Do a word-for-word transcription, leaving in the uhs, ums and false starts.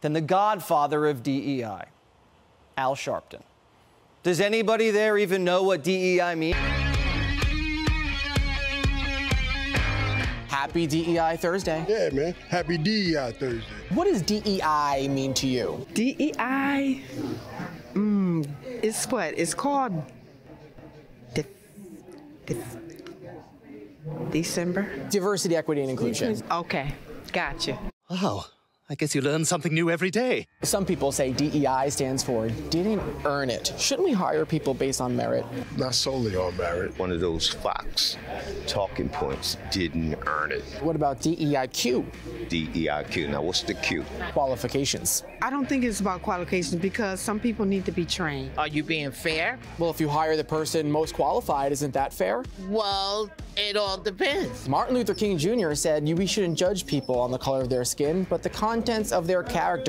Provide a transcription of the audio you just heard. than the godfather of D E I, Al Sharpton. Does anybody there even know what D E I means? Happy D E I Thursday. Yeah, man. Happy D E I Thursday. What does D E I mean to you? D E I, mm, it's what? It's called de de December? Diversity, equity, and inclusion. Okay, gotcha. Wow. I guess you learn something new every day. Some people say D E I stands for didn't earn it. Shouldn't we hire people based on merit? Not solely on merit. One of those Fox talking points, didn't earn it. What about D E I Q? D E I Q, now what's the Q? Qualifications. I don't think it's about qualifications because some people need to be trained. Are you being fair? Well, if you hire the person most qualified, isn't that fair? Well, it all depends. Martin Luther King Junior said we shouldn't judge people on the color of their skin, but the contents of their character.